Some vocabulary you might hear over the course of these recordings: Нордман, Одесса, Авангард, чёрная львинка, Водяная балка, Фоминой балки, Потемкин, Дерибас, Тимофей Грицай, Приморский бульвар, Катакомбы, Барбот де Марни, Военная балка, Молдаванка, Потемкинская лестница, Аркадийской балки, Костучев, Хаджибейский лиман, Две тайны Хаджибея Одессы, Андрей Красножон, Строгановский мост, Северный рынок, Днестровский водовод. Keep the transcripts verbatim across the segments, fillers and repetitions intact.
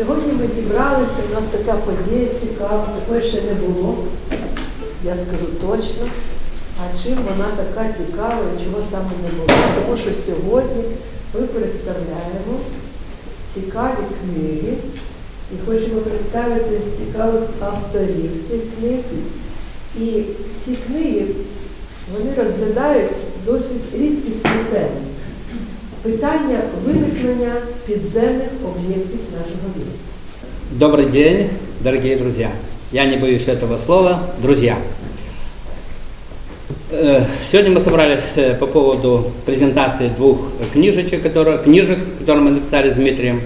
Сьогодні ми зібралися, у нас така подія цікава, такої ще не було, я скажу точно. А чим вона така цікава і чого саме не було? Тому що сьогодні ми представляємо цікаві книги і хочемо представити цікавих авторів цих книг. І ці книги, вони розглядають досить рідкісні теми. Питання виникнення підземних об'єктів нашого міста. Добрый день, дорогие друзья. Я не боюсь этого слова, друзья. Сегодня мы собрались по поводу презентации двух книжечек, которые, книжек, которые мы написали с Дмитрием.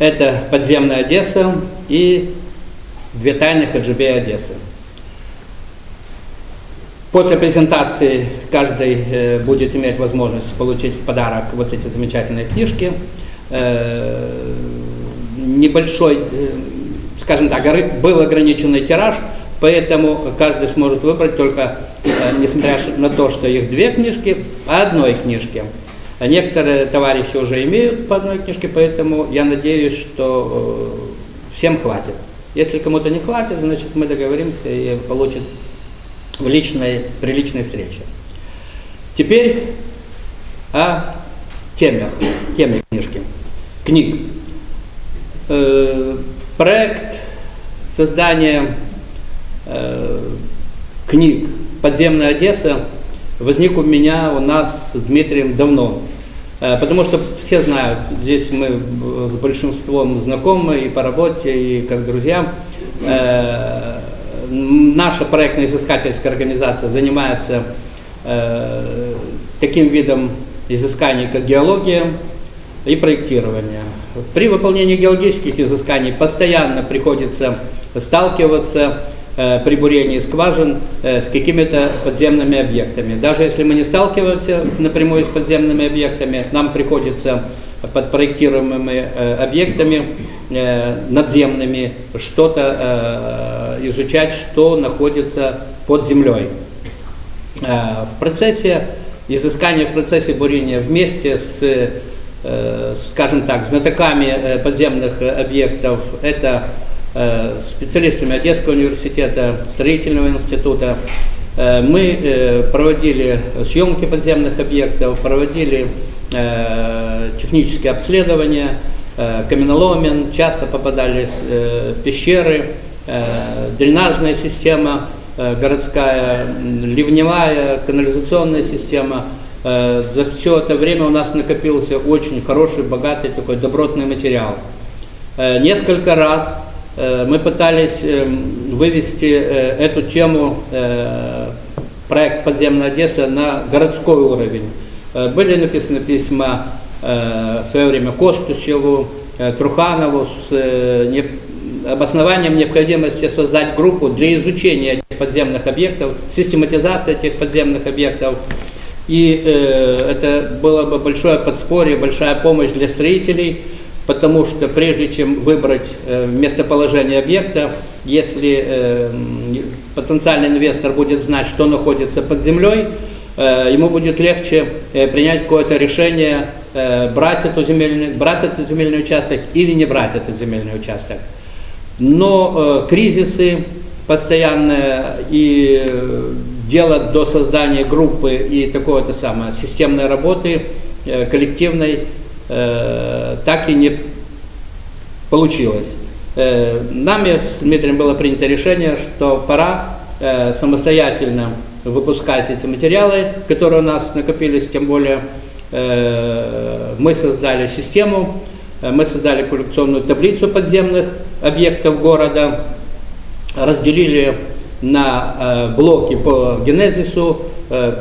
Это «Подземная Одесса» и «Две тайны Хаджибея Одессы». После презентации каждый будет иметь возможность получить в подарок вот эти замечательные книжки. Небольшой, скажем так, был ограниченный тираж, поэтому каждый сможет выбрать только, несмотря на то, что их две книжки, по одной книжке. Некоторые товарищи уже имеют по одной книжке, поэтому я надеюсь, что всем хватит. Если кому-то не хватит, значит мы договоримся и получит в личной, при личной встрече. Теперь о теме, теме книжки, книг. Э, проект создания э, книг «Подземная Одесса» возник у меня, у нас с Дмитрием давно. Э, потому что все знают, здесь мы с большинством знакомы и по работе, и как друзья. Э, Наша проектно-изыскательская организация занимается э, таким видом изысканий, как геология и проектирование. При выполнении геологических изысканий постоянно приходится сталкиваться э, при бурении скважин э, с какими-то подземными объектами. Даже если мы не сталкиваемся напрямую с подземными объектами, нам приходится под проектируемыми э, объектами э, надземными что-то э, изучать, что находится под землей. В процессе изыскания, в процессе бурения вместе с, скажем так, знатоками подземных объектов, это специалистами Одесского университета, строительного института, мы проводили съемки подземных объектов, проводили технические обследования, каменоломен, часто попадались пещеры, дренажная система городская, ливневая, канализационная система. За все это время у нас накопился очень хороший, богатый, такой добротный материал. Несколько раз мы пытались вывести эту тему, проект «Подземная Одесса», на городской уровень. Были написаны письма в свое время Костучеву, Труханову с необходимостью, обоснованием необходимости создать группу для изучения этих подземных объектов, систематизации этих подземных объектов. И э, это было бы большое подспорье, большая помощь для строителей, потому что прежде чем выбрать э, местоположение объекта, если э, потенциальный инвестор будет знать, что находится под землей, э, ему будет легче э, принять какое-то решение, э, брать, эту земельную, брать этот земельный участок или не брать этот земельный участок. Но э, кризисы постоянные и э, дело до создания группы и такого-то самого системной работы, э, коллективной, э, так и не получилось. Э, нами с Дмитрием было принято решение, что пора э, самостоятельно выпускать эти материалы, которые у нас накопились, тем более э, мы создали систему. Мы создали коллекционную таблицу подземных объектов города, разделили на блоки по генезису,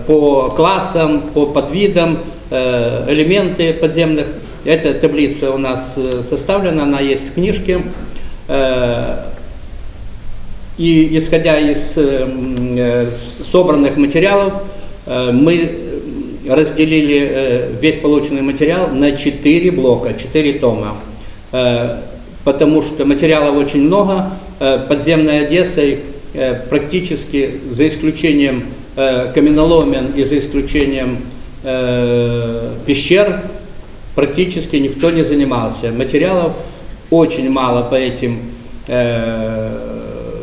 по классам, по подвидам, элементы подземных. Эта таблица у нас составлена, она есть в книжке. И исходя из собранных материалов, мы разделили весь полученный материал на четыре блока, четыре тома, потому что материалов очень много. Подземной Одессой практически, за исключением каменоломен и за исключением пещер, практически никто не занимался. Материалов очень мало по этим э,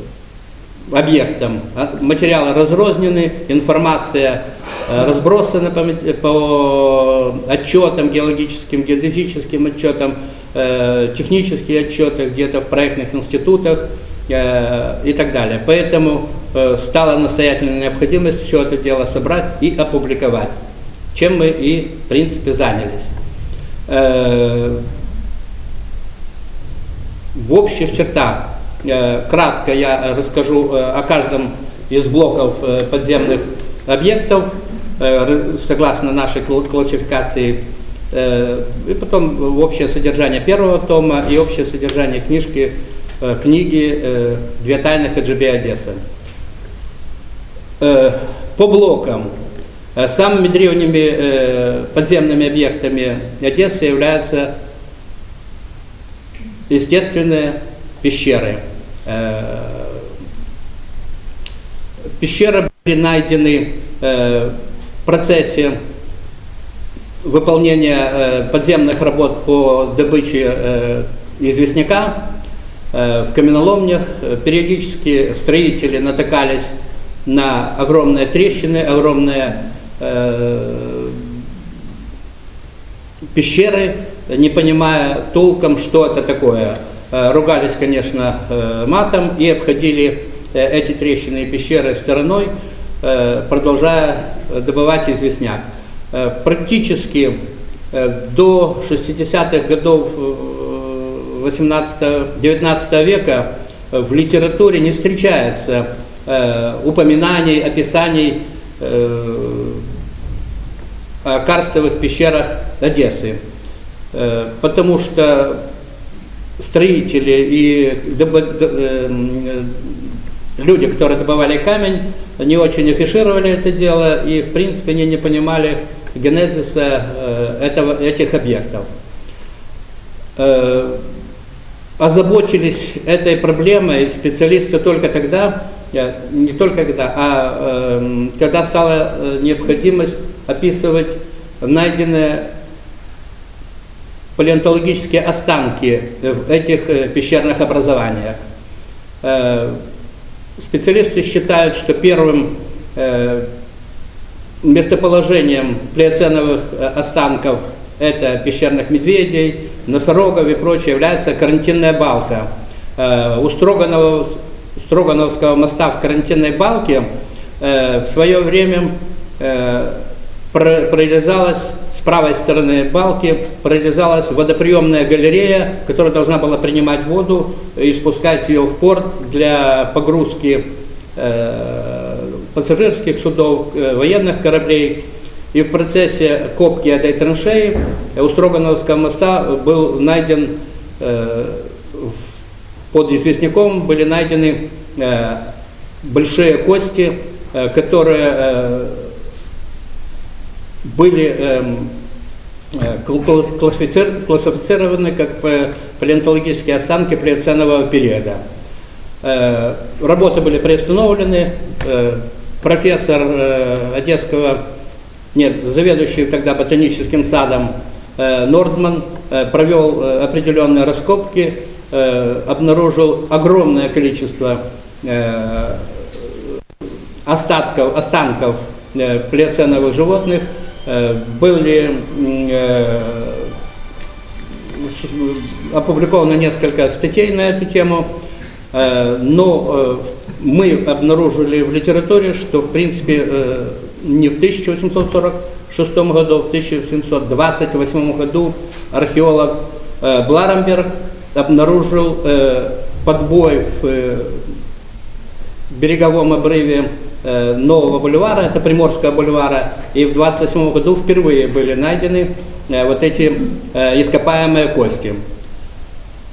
объектам. Материалы разрознены, информация э, разбросана по, по отчетам геологическим, геодезическим отчетам, э, технические отчеты где-то в проектных институтах э, и так далее. Поэтому э, стала настоятельная необходимость все это дело собрать и опубликовать, чем мы и, в принципе, занялись. Э, В общих чертах, э, кратко я расскажу э, о каждом из блоков э, подземных объектов, э, согласно нашей классификации, э, и потом общее содержание первого тома и общее содержание книжки, э, книги э, «Две тайны Хаджибея Одессы». Э, по блокам. Самыми древними э, подземными объектами Одессы являются естественные пещеры. Пещеры были найдены в процессе выполнения подземных работ по добыче известняка в каменоломнях. Периодически строители натыкались на огромные трещины, огромные пещеры, не понимая толком, что это такое. Ругались, конечно, матом и обходили эти трещины и пещеры стороной, продолжая добывать известняк. Практически до шестидесятых годов девятнадцатого века в литературе не встречается упоминаний, описаний о карстовых пещерах Одессы, потому что строители и люди, которые добывали камень, не очень афишировали это дело и, в принципе, не, не понимали генезиса этого, этих объектов. Озаботились этой проблемой специалисты только тогда, не только когда, а когда стала необходимость описывать найденные палеонтологические останки в этих пещерных образованиях. Специалисты считают, что первым местоположением плиоценовых останков, это пещерных медведей, носорогов и прочее, является Карантинная балка. У Строганова, Строгановского моста в Карантинной балке в свое время прорезалась с правой стороны балки, прорезалась водоприемная галерея, которая должна была принимать воду и спускать ее в порт для погрузки э, пассажирских судов, э, военных кораблей. И в процессе копки этой траншеи у Строгановского моста был найден, э, под известняком были найдены э, большие кости, э, которые э, были э, классифицированы, классифицированы как палеонтологические останки плиоценового периода. Э, работы были приостановлены. Э, профессор э, Одесского, нет, заведующий тогда ботаническим садом э, Нордман э, провел определенные раскопки, э, обнаружил огромное количество э, остатков, останков э, плиоценовых животных. Были э, опубликовано несколько статей на эту тему, э, но э, мы обнаружили в литературе, что в принципе э, не в тысяча восемьсот сорок шестом году, а в тысяча семьсот двадцать восьмом году археолог э, Бларамберг обнаружил э, подбой в э, береговом обрыве нового бульвара, это Приморского бульвара, и в двадцать восьмом году впервые были найдены вот эти ископаемые кости.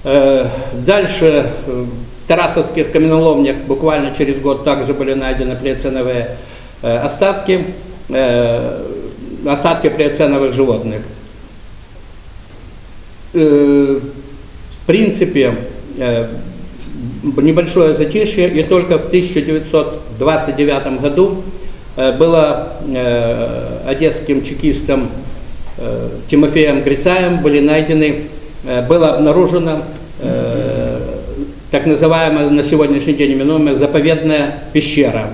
Дальше в тарасовских каменоломнях буквально через год также были найдены плиоценовые остатки, остатки плиоценовых животных. В принципе, небольшое затишье, и только в тысяча девятьсот двадцать девятом году было э, одесским чекистом э, Тимофеем Грицаем были найдены, э, было обнаружено э, так называемая на сегодняшний день именуемая заповедная пещера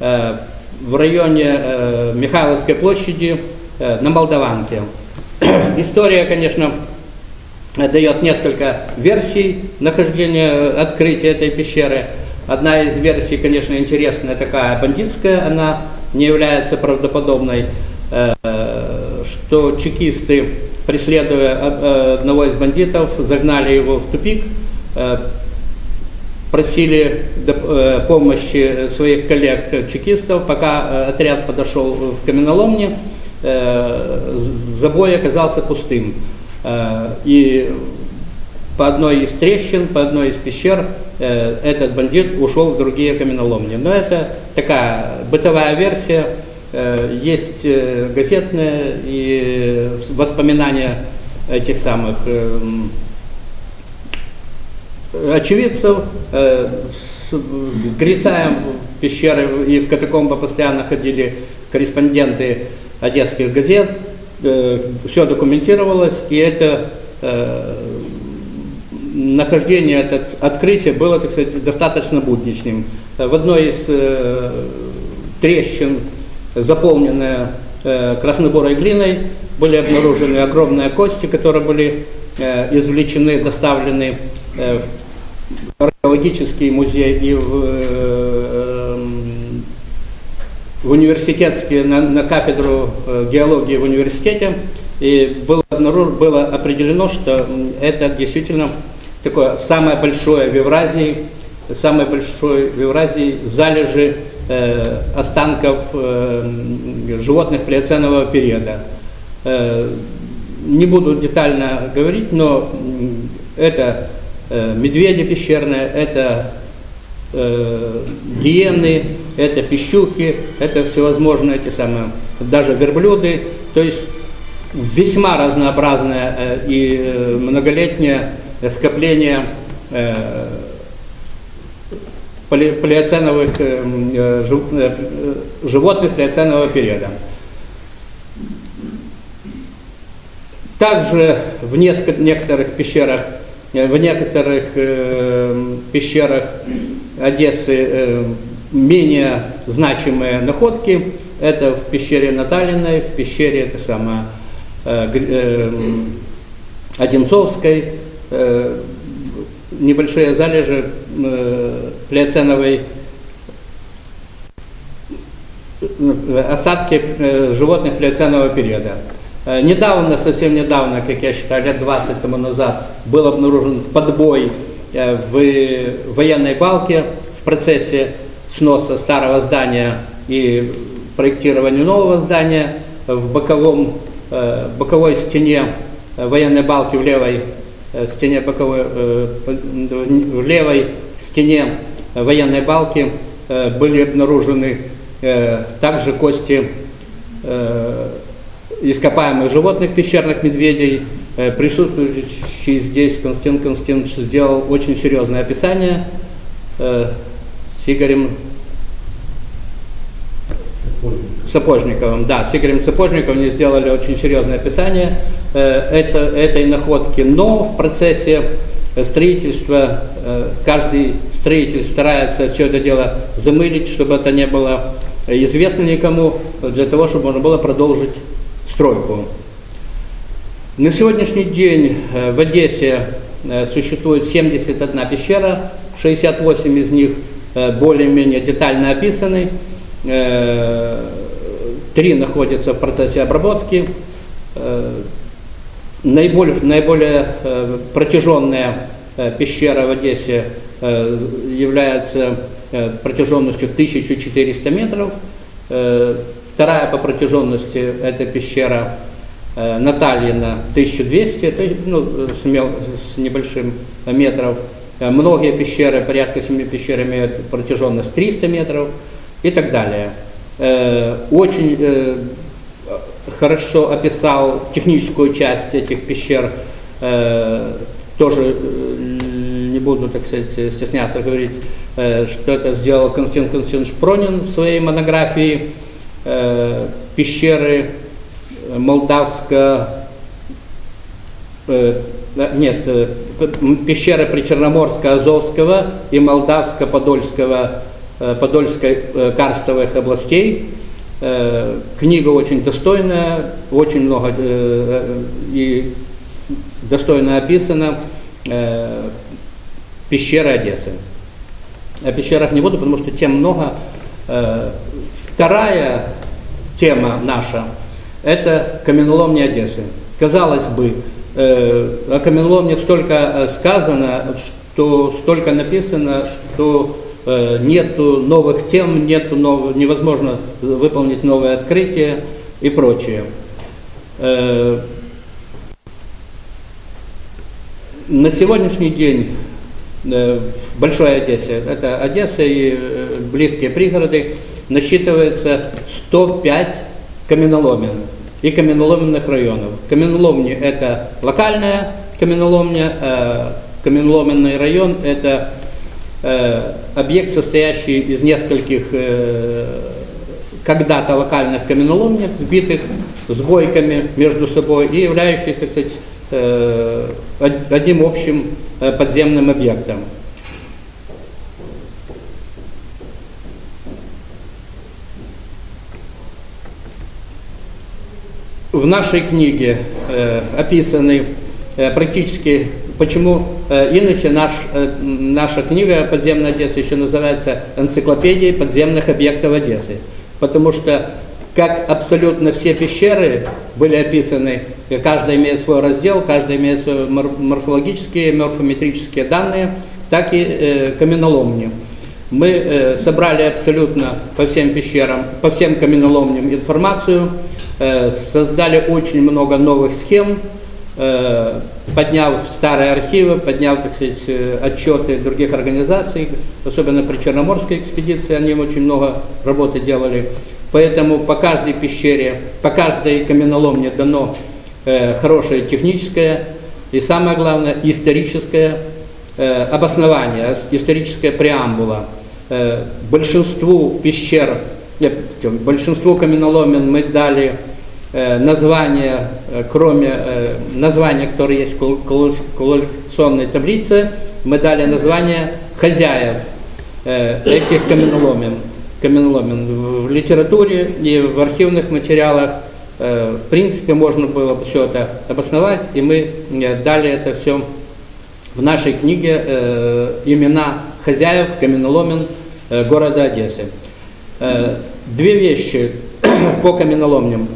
э, в районе э, Михайловской площади э, на Молдаванке. История, конечно, дает несколько версий нахождения, открытия этой пещеры. Одна из версий, конечно, интересная, такая бандитская, она не является правдоподобной, э, что чекисты, преследуя одного из бандитов, загнали его в тупик, просили помощи своих коллег-чекистов, пока отряд подошел в каменоломни, забой оказался пустым. И по одной из трещин, по одной из пещер этот бандит ушел в другие каменоломни. Но это такая бытовая версия. Есть газетные и воспоминания этих самых очевидцев. С Грицаем в пещеры и в катакомбы постоянно ходили корреспонденты одесских газет. Все документировалось, и это нахождение, это открытие было, так сказать, достаточно будничным. В одной из трещин, заполненные э, краснобурой глиной, были обнаружены огромные кости, которые были э, извлечены, доставлены э, в археологический музей и в, э, в университетский, на, на кафедру геологии в университете. И было, обнаружено, было определено, что это действительно такое самое большое в Евразии, самое большое в Евразии залежи останков животных плиоценового периода. Не буду детально говорить, но это медведи пещерные, это гиены, это пищухи, это всевозможные эти самые, даже верблюды. То есть весьма разнообразное и многолетнее скопление плиоценовых э, жив, э, животных плиоценового периода. Также в некоторых пещерах, в некоторых э, пещерах Одессы э, менее значимые находки. Это в пещере Наталиной, в пещере это сама, э, э, Одинцовской. Э, небольшие залежи э, плиоценовой, остатки э, животных плиоценового периода. Э, недавно, совсем недавно, как я считаю, лет двадцать тому назад, был обнаружен подбой э, в Военной балке в процессе сноса старого здания и проектирования нового здания. В боковом, э, боковой стене Военной балки в левой В, стене боковой, в левой стене Военной балки были обнаружены также кости ископаемых животных, пещерных медведей. Присутствующий здесь Константин Константинович сделал очень серьезное описание с Игорем Сапожниковым. Да, с Игорем Сапожниковым они сделали очень серьезное описание это, этой находки, но в процессе строительства каждый строитель старается все это дело замылить, чтобы это не было известно никому, для того, чтобы можно было продолжить стройку. На сегодняшний день в Одессе существует семьдесят одна пещера, шестьдесят восемь из них более-менее детально описаны, три находятся в процессе обработки. Наиболее, наиболее протяженная пещера в Одессе является протяженностью тысяча четыреста метров. Вторая по протяженности это пещера Натальина, тысяча двести, ну, с небольшим метров. Многие пещеры, порядка семи пещер, имеют протяженность триста метров и так далее. Очень хорошо описал техническую часть этих пещер, тоже не буду, так сказать, стесняться говорить, что это сделал Константин Константинович Пронин в своей монографии «Пещеры Молдавско нет, пещеры Причерноморско-Азовского и Молдавско-Подольского, Подольской карстовых областей. Книга очень достойная, очень много и достойно описана. Пещеры Одессы. О пещерах не буду, потому что тем много. Вторая тема наша – это каменоломни Одессы. Казалось бы, о каменоломне столько сказано, что столько написано, что нету новых тем, нету нов... невозможно выполнить новые открытия и прочее. На сегодняшний день в Большой Одессе, это Одесса и близкие пригороды, насчитывается сто пять каменоломен и каменоломенных районов. Каменоломни – это локальная каменоломня, а каменоломенный район – это объект, состоящий из нескольких когда-то локальных каменоломнях, сбитых с бойками между собой и являющихся, так сказать, одним общим подземным объектом. В нашей книге описаны практически, почему иначе наш, наша книга «Подземная Одесса» еще называется «Энциклопедией подземных объектов Одессы». Потому что, как абсолютно все пещеры были описаны, каждая имеет свой раздел, каждая имеет свои морфологические, морфометрические данные, так и э, каменоломни. Мы э, собрали абсолютно по всем пещерам, по всем каменоломням информацию, э, создали очень много новых схем, подняв старые архивы, подняв, так сказать, отчеты других организаций, особенно при Черноморской экспедиции, они очень много работы делали. Поэтому по каждой пещере, по каждой каменоломне дано э, хорошее техническое и, самое главное, историческое э, обоснование, историческая преамбула. Э, большинству пещер, нет, большинству каменоломен мы дали названия, кроме названия, которые есть в коллекционной таблице, мы дали название хозяев этих каменоломен. каменоломен. В литературе и в архивных материалах, в принципе, можно было все это обосновать, и мы дали это все в нашей книге имена хозяев каменоломен города Одессы. Две вещи по каменоломням.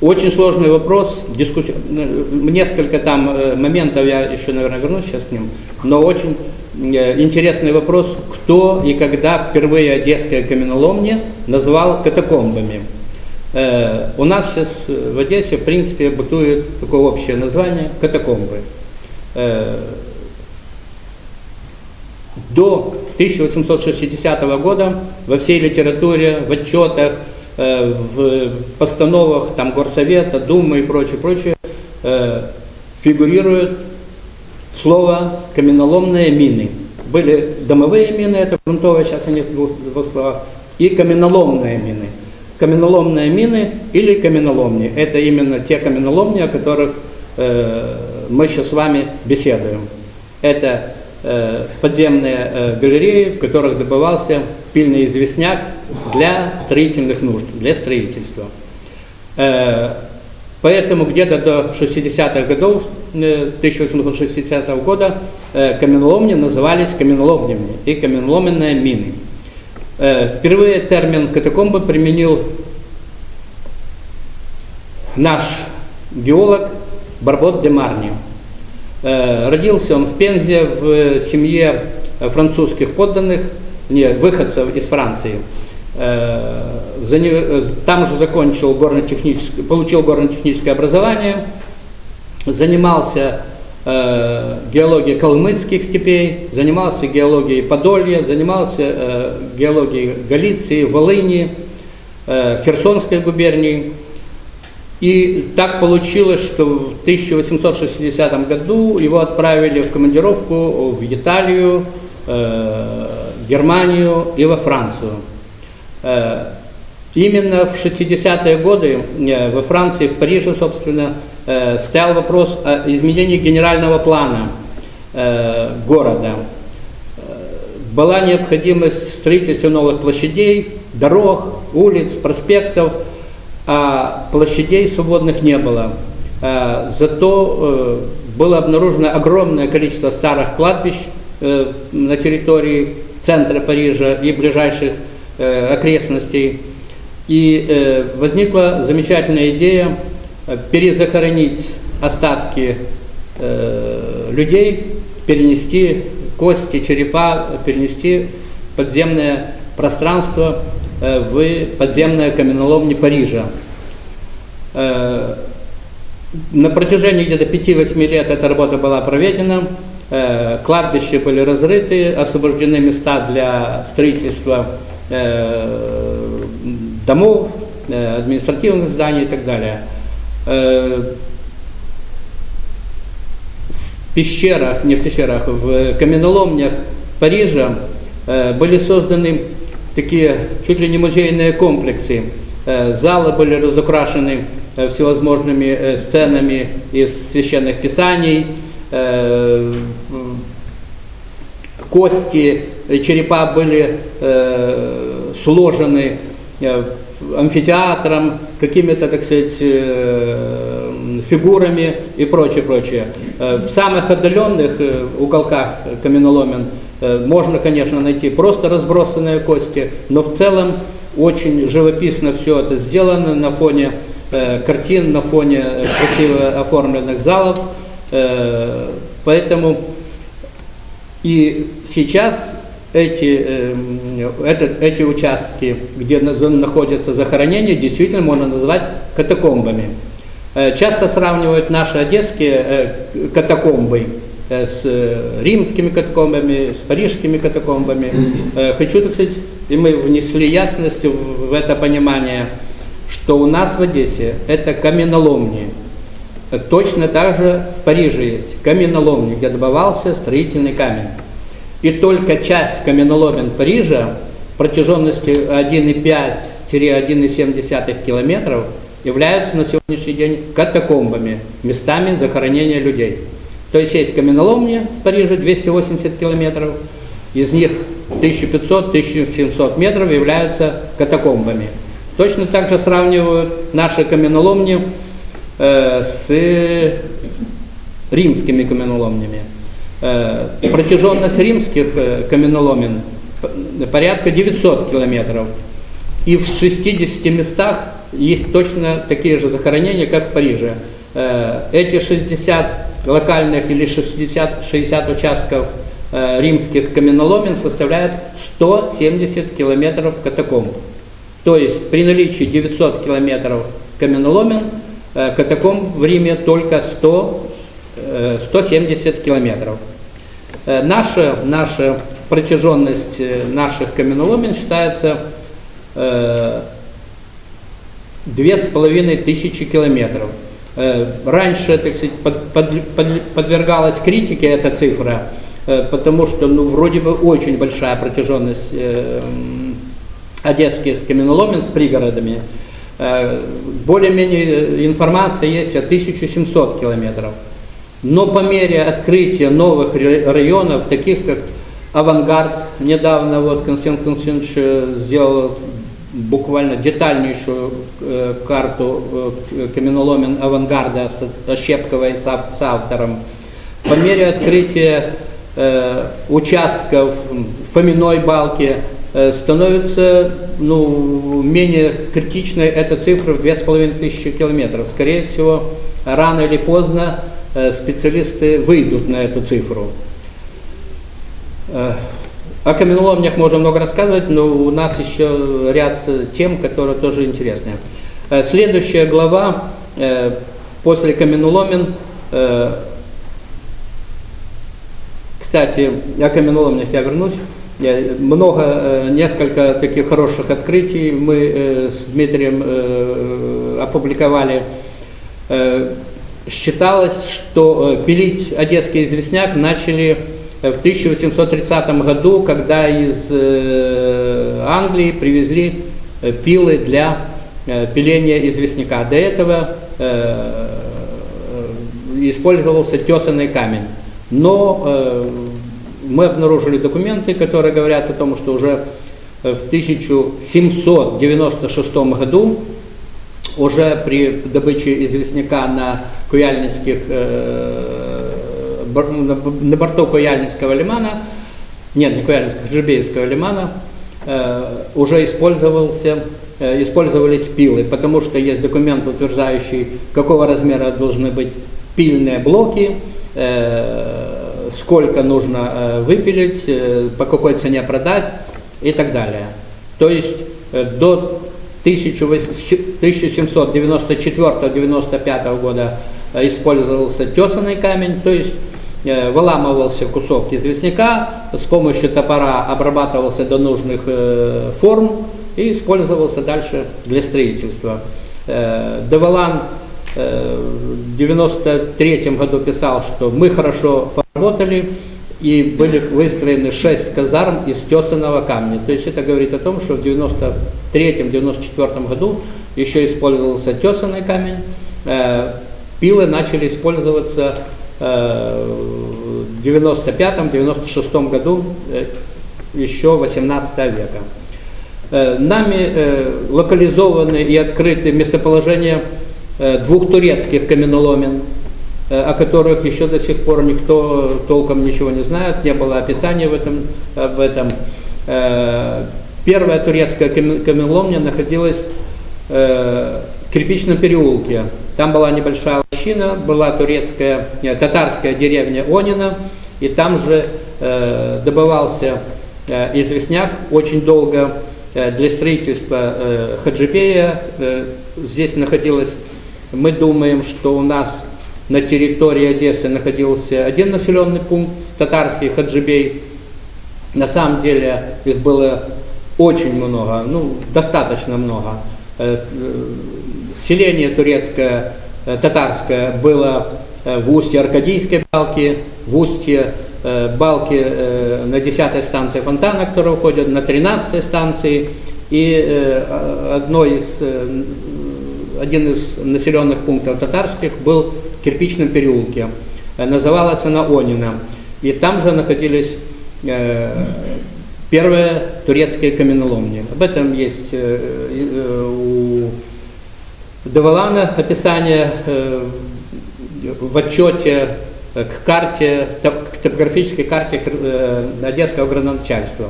Очень сложный вопрос, дискус... несколько там моментов, я еще, наверное, вернусь сейчас к ним, но очень интересный вопрос, кто и когда впервые одесская каменоломня назвал катакомбами. У нас сейчас в Одессе, в принципе, бытует такое общее название – катакомбы. До тысяча восемьсот шестидесятого года во всей литературе, в отчетах, в постановах там, Горсовета, Думы и прочее, прочее фигурирует слово «каменоломные мины». Были домовые мины, это грунтовые, сейчас они в двух, в двух словах, и каменоломные мины. Каменоломные мины или каменоломни – это именно те каменоломни, о которых мы сейчас с вами беседуем. Это подземные галереи, в которых добывался пильный известняк для строительных нужд, для строительства. Поэтому где-то до шестидесятых годов, тысяча восемьсот шестидесятого года, каменоломни назывались каменоломнями и каменоломенные мины. Впервые термин «катакомбы» применил наш геолог Барбот де Марни. Родился он в Пензе в семье французских подданных, не, выходцев из Франции. Там уже закончил горно-техническое, получил горно-техническое образование, занимался геологией калмыцких степей, занимался геологией Подолья, занимался геологией Галиции, Волыни, Херсонской губернии. И так получилось, что в тысяча восемьсот шестидесятом году его отправили в командировку в Италию, э, Германию и во Францию. Э, Именно в шестидесятые годы во Франции, в Париже, собственно, стоял вопрос о изменении генерального плана города. Была необходимость в строительстве новых площадей, дорог, улиц, проспектов, а площадей свободных не было. Зато было обнаружено огромное количество старых кладбищ на территории центра Парижа и ближайших окрестностей. И возникла замечательная идея перезахоронить остатки людей, перенести кости, черепа, перенести в подземное пространство, в подземное каменоломни Парижа. На протяжении где-то пяти-восьми лет эта работа была проведена, кладбища были разрыты, освобождены места для строительства домов, административных зданий и так далее. В пещерах, не в пещерах, в каменоломнях Парижа были созданы такие чуть ли не музейные комплексы. Залы были разукрашены всевозможными сценами из священных писаний, кости, черепа были сложены амфитеатром, какими-то, так сказать, фигурами и прочее, прочее. В самых отдаленных уголках каменоломен можно, конечно, найти просто разбросанные кости, но в целом очень живописно все это сделано на фоне картин, на фоне красиво оформленных залов. Поэтому и сейчас эти, это, эти участки, где находятся захоронения, действительно можно назвать катакомбами. Часто сравнивают наши одесские катакомбы с римскими катакомбами, с парижскими катакомбами. Хочу, так сказать, и мы внесли ясность в это понимание, что у нас в Одессе это каменоломни. Точно так же в Париже есть каменоломни, где добывался строительный камень. И только часть каменоломен Парижа протяженностью от одного и пяти до одного и семи десятых километров являются на сегодняшний день катакомбами, местами захоронения людей. То есть есть каменоломни в Париже двести восемьдесят километров, из них тысяча пятьсот — тысяча семьсот метров являются катакомбами. Точно так же сравнивают наши каменоломни э, с римскими каменоломнями. Э, протяженность римских э, каменоломен порядка девятисот километров. И в шестидесяти местах есть точно такие же захоронения, как в Париже. Э, эти шестьдесят локальных или шестьдесят, шестьдесят участков э, римских каменоломен составляют сто семьдесят километров катакомб. То есть при наличии девятисот километров каменоломен, э, катакомб в Риме только сто, э, сто семьдесят километров. Э, наша, наша протяженность наших каменоломен считается э, две с половиной тысячи километров. Раньше, так сказать, под, под, под, подвергалась критике эта цифра, потому что, ну, вроде бы очень большая протяженность э, одесских каменоломен с пригородами. Э, Более-менее информация есть о тысяче семисот километров. Но по мере открытия новых районов, таких как Авангард, недавно вот Константин Константинович сделал буквально детальнейшую э, карту э, каменоломен Авангарда с Ощепковой, с, с автором. По мере открытия э, участков Фоминой балки э, становится, ну, менее критичной эта цифра в две с половиной тысячи километров. Скорее всего, рано или поздно э, специалисты выйдут на эту цифру. Э, О каменоломнях можно много рассказывать, но у нас еще ряд тем, которые тоже интересны. Следующая глава после каменоломен. Кстати, о каменоломнях я вернусь. Много, несколько таких хороших открытий мы с Дмитрием опубликовали. Считалось, что пилить одесский известняк начали в тысяча восемьсот тридцатом году, когда из Англии привезли пилы для пиления известняка. До этого использовался тесанный камень. Но мы обнаружили документы, которые говорят о том, что уже в тысяча семьсот девяносто шестом году уже при добыче известняка на Куяльницких, на борту Куяльницкого лимана, нет, не Куяльницкого, Хаджибейского лимана, уже использовался, использовались пилы, потому что есть документ, утверждающий, какого размера должны быть пильные блоки, сколько нужно выпилить, по какой цене продать и так далее. То есть до тысяча семьсот девяносто четвёртого — девяносто пятого года использовался тесанный камень, то есть выламывался кусок известняка, с помощью топора обрабатывался до нужных форм и использовался дальше для строительства. Деволан в девяносто третьем году писал, что мы хорошо поработали и были выстроены шесть казарм из тесаного камня. То есть это говорит о том, что в девяносто третьем — девяносто четвёртом году еще использовался тесаный камень, пилы начали использоваться в девяносто пятом — девяносто шестом году, еще восемнадцатого века. Нами локализованы и открыты местоположения двух турецких каменоломен, о которых еще до сих пор никто толком ничего не знает, не было описания в этом, об этом. Первая турецкая каменоломня находилась в Кирпичном переулке. Там была небольшая лощина, была турецкая, не, татарская деревня Онина, и там же добывался известняк очень долго для строительства Хаджибея. Здесь находилось, мы думаем, что у нас на территории Одессы находился один населенный пункт, татарский Хаджибей. На самом деле их было очень много, ну, достаточно много. Селение турецкое, татарское было в устье Аркадийской балки, в устье балки на десятой станции Фонтана, которая уходит, на тринадцатой станции. И одно из, один из населенных пунктов татарских был в Кирпичном переулке. Называлась она Онина. И там же находились первые турецкие каменоломни. Об этом есть у Деволана описание в отчете к карте, к топографической карте Одесского градоначальства.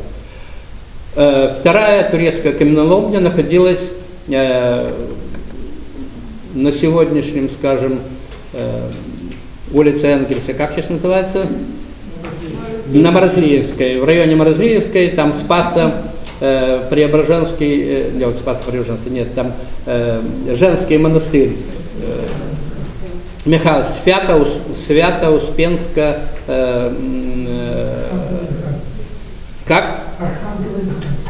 Вторая турецкая каменоломня находилась э, на сегодняшнем, скажем, э, улице Энгельса, как сейчас называется? На Морозлиевской, в районе Морозлиевской, там Спаса э, Преображенский, э, нет, Спаса Преображенский, нет, там э, женский монастырь, э, Михаил Свято, Свято Успенска, э, э, как?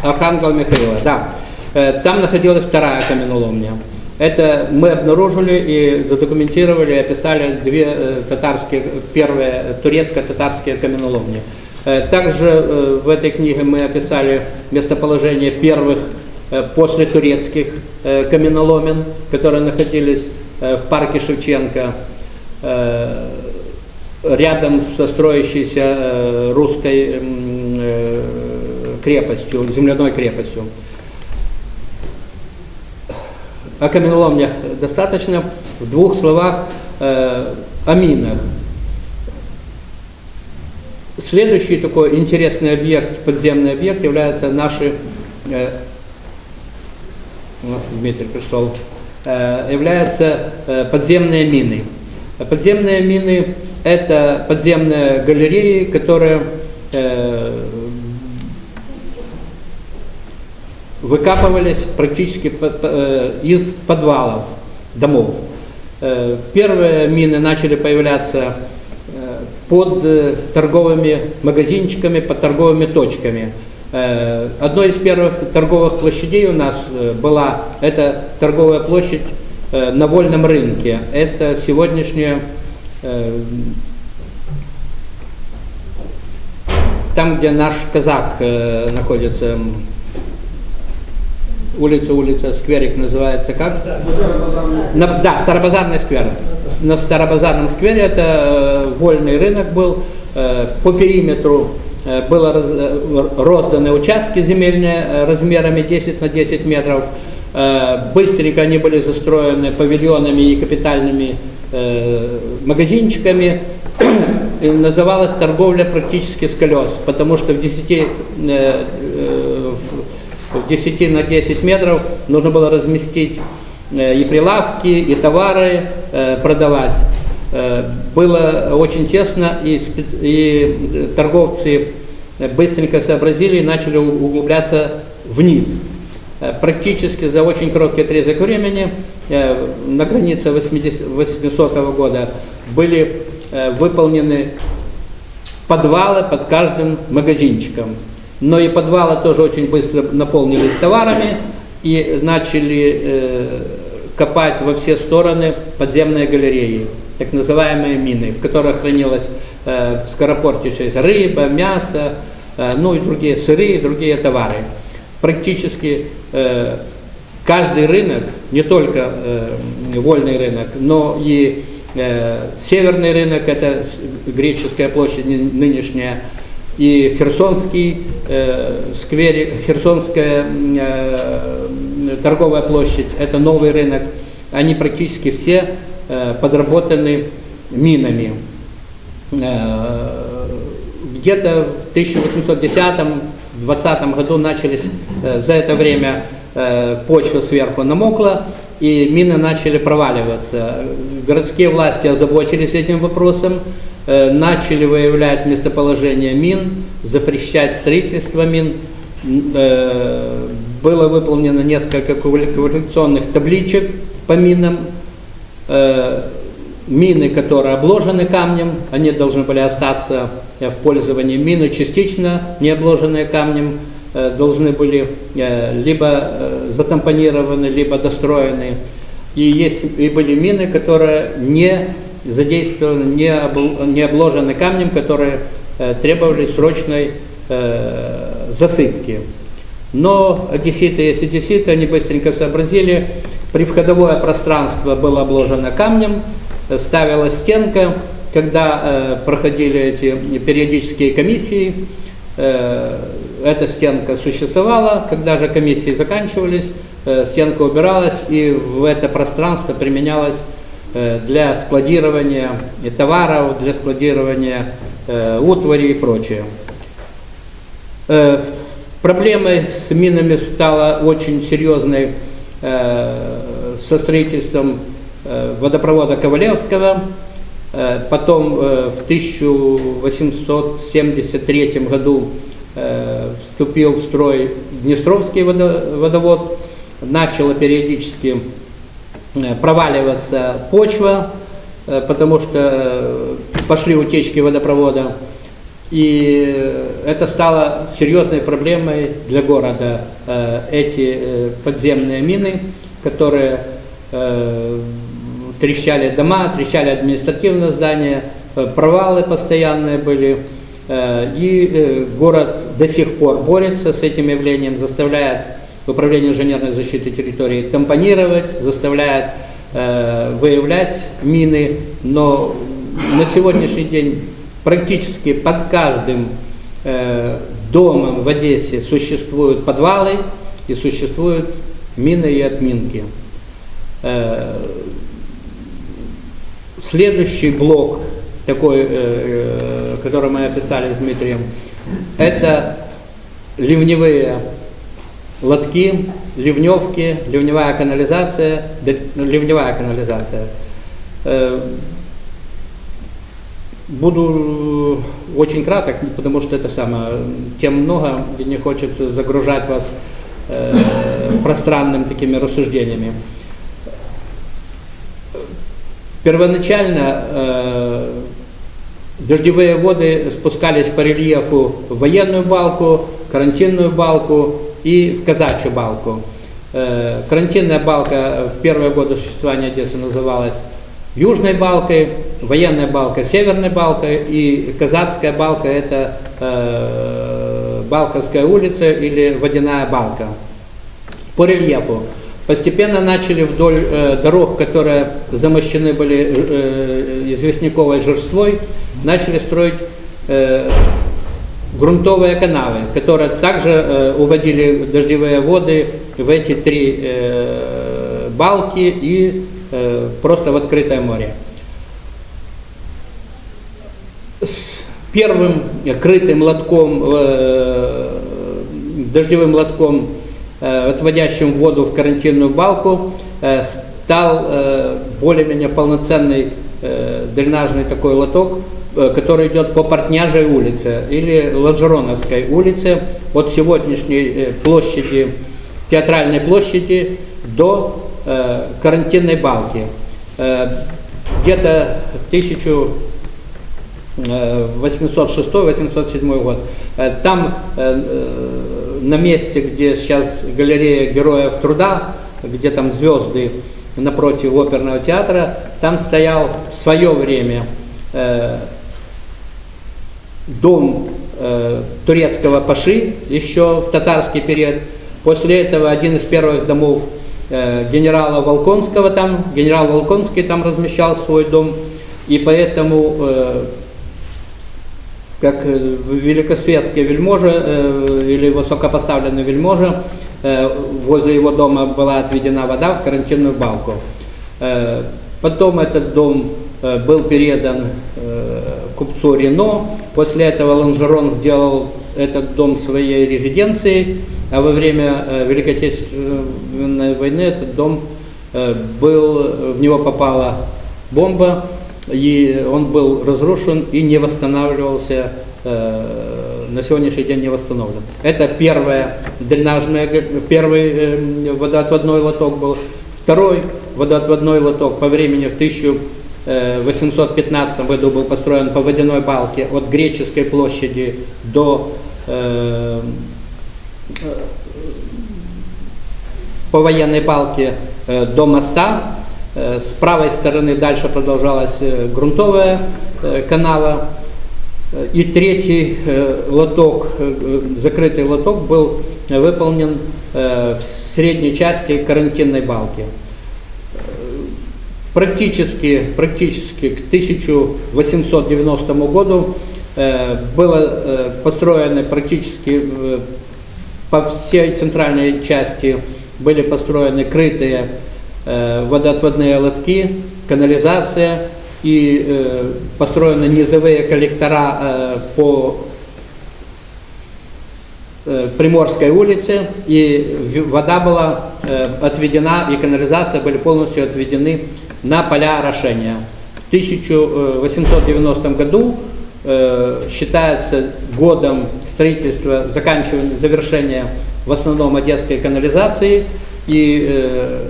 Архангела Михаила, да. Там находилась вторая каменоломня. Это мы обнаружили и задокументировали, описали две татарские, первые турецко-татарские каменоломни. Также в этой книге мы описали местоположение первых послетурецких каменоломен, которые находились в парке Шевченко, рядом со строящейся русской крепостью, земляной крепостью. О каменоломнях достаточно. В двух словах э, о минах. Следующий такой интересный объект, подземный объект, являются наши... Э, вот Дмитрий пришел. Э, являются э, подземные мины. Подземные мины – это подземные галереи, которые... Э, выкапывались практически из подвалов домов. Первые мины начали появляться под торговыми магазинчиками, под торговыми точками. Одной из первых торговых площадей у нас была, это торговая площадь на Вольном рынке. Это сегодняшняя, там, где наш казак находится, улица, улица, скверик называется как? На, да, Старобазарный сквер. На Старобазарном сквере это э, Вольный рынок был, э, по периметру э, было раз, э, розданы участки земельные э, размерами десять на десять метров. Э, быстренько они были застроены павильонами и капитальными э, магазинчиками. Называлась торговля практически с колес, потому что в десять на десять метров нужно было разместить и прилавки, и товары, продавать. Было очень тесно, и, и торговцы быстренько сообразили и начали углубляться вниз. Практически за очень короткий отрезок времени, на границе восьмисотого года, были выполнены подвалы под каждым магазинчиком. Но и подвалы тоже очень быстро наполнились товарами и начали э, копать во все стороны подземные галереи, так называемые мины, в которых хранилась э, скоропортящаяся рыба, мясо, э, ну и другие сыры, и другие товары. Практически э, каждый рынок, не только э, Вольный рынок, но и Северный рынок, это Греческая площадь нынешняя, и Херсонский э, сквер, Херсонская э, торговая площадь, это новый рынок, они практически все э, подработаны минами. Э, где-то в тысяча восемьсот десятом — двадцатом году начались, э, за это время э, почва сверху намокла, и мины начали проваливаться. Городские власти озаботились этим вопросом, э, начали выявлять местоположение мин, запрещать строительство мин. Э, было выполнено несколько квалификационных табличек по минам. Э, мины, которые обложены камнем, они должны были остаться в пользовании. Мины, частично не обложенные камнем, должны были либо затампонированы, либо достроены. И есть, и были мины, которые не задействованы, не, обл не обложены камнем, которые требовали срочной э, засыпки. Но одесситы, если одесситы, они быстренько сообразили, привходовое пространство было обложено камнем, ставилась стенка, когда э, проходили эти периодические комиссии, э, эта стенка существовала, когда же комиссии заканчивались, э, стенка убиралась, и в это пространство применялось э, для складирования товаров, для складирования э, утвари и прочее. Э, проблемой с минами стала очень серьезной э, со строительством э, водопровода Ковалевского. Э, потом э, в тысяча восемьсот семьдесят третьем году вступил в строй Днестровский водовод, начала периодически проваливаться почва, потому что пошли утечки водопровода, и это стало серьезной проблемой для города. Эти подземные мины, которые трещали дома, трещали административные здания, провалы постоянные были. И город до сих пор борется с этим явлением, заставляет управление инженерной защиты территории тампонировать, заставляет э, выявлять мины, но на сегодняшний день практически под каждым э, домом в Одессе существуют подвалы и существуют мины и отминки. Э, следующий блок, такой, э, который мы описали с Дмитрием, это ливневые лотки, ливневки, ливневая канализация, ливневая канализация. Э, буду очень краток, потому что это самое, тем много, и не хочется загружать вас э, пространными такими рассуждениями. Первоначально э, дождевые воды спускались по рельефу в Военную балку, Карантинную балку и в Казачью балку. Э, Карантинная балка в первые годы существования Одессы называлась Южной балкой, Военная балка — Северной балкой, и Казацкая балка — это э, Балковская улица или Водяная балка. по рельефу. Постепенно начали вдоль э, дорог, которые замощены были э, известняковой жерствой, начали строить э, грунтовые канавы, которые также э, уводили дождевые воды в эти три э, балки и э, просто в открытое море. С первым крытым лотком, э, дождевым лотком, отводящим воду в карантинную балку, стал более-менее полноценный дренажный такой лоток, который идет по Портняжей улице или Ланжероновской улице от сегодняшней площади, театральной площади до карантинной балки. Где-то тысяча восемьсот шестой — восемьсот седьмой год. Там на месте, где сейчас галерея Героев труда, где там звезды напротив оперного театра, там стоял в свое время э, дом э, турецкого паши, еще в татарский период. После этого один из первых домов э, генерала Волконского там, генерал Волконский там размещал свой дом, и поэтому... Э, как великосветские вельможи э, или высокопоставленные вельможи, э, возле его дома была отведена вода в карантинную балку. Э, потом этот дом э, был передан э, купцу Рено, после этого Ланжерон сделал этот дом своей резиденцией, а во время э, Великой Отечественной войны этот дом э, был, в него попала бомба, и он был разрушен и не восстанавливался, э, на сегодняшний день не восстановлен. Это первое дренажное, первый э, водоотводной лоток был. Второй водоотводной лоток по времени в тысяча восемьсот пятнадцатом году был построен по Водяной балке от Греческой площади до э, по Военной балке э, до моста. С правой стороны дальше продолжалась грунтовая канава. И третий лоток, закрытый лоток, был выполнен в средней части карантинной балки. Практически, практически к тысяча восемьсот девяностому году было построено практически по всей центральной части были построены крытые водоотводные лотки, канализация и э, построены низовые коллектора э, по э, Приморской улице, и вода была э, отведена, и канализация были полностью отведены на поля орошения. В тысяча восемьсот девяностом году э, считается годом строительства, заканчивания, завершения в основном одесской канализации, и э,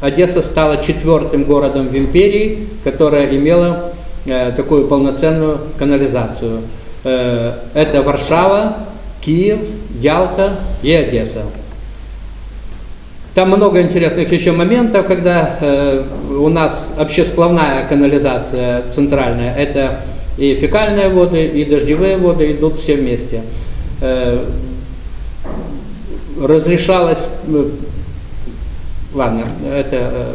Одесса стала четвертым городом в империи, которая имела э, такую полноценную канализацию. Э, это Варшава, Киев, Ялта и Одесса. Там много интересных еще моментов, когда э, у нас общесплавная канализация центральная. Это и фекальные воды, и дождевые воды идут все вместе. Э, разрешалось... Ладно, это э,